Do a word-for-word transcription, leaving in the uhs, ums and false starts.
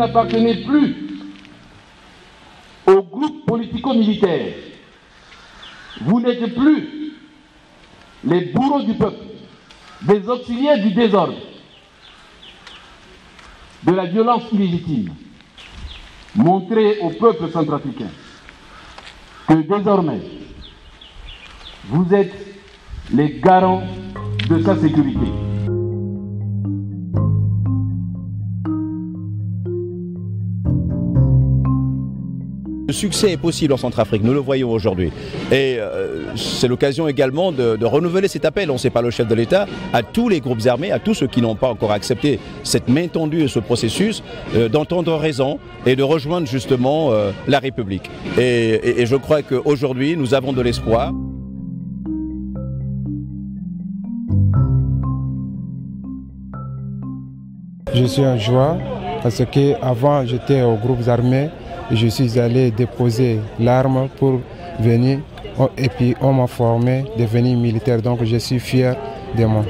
n'appartenait plus au groupe politico-militaire. Vous n'êtes plus les bourreaux du peuple, des auxiliaires du désordre, de la violence illégitime. Montrez au peuple centrafricain que désormais, vous êtes les garants de sa sécurité. Le succès est possible en Centrafrique, nous le voyons aujourd'hui. Et euh, c'est l'occasion également de, de renouveler cet appel, on ne sait pas le chef de l'État, à tous les groupes armés, à tous ceux qui n'ont pas encore accepté cette main tendue et ce processus, euh, d'entendre raison et de rejoindre justement euh, la République. Et, et, et je crois qu'aujourd'hui, nous avons de l'espoir. Je suis en joie parce qu'avant j'étais aux groupes armés. Je suis allé déposer l'arme pour venir et puis on m'a formé, devenir militaire, donc je suis fier de moi.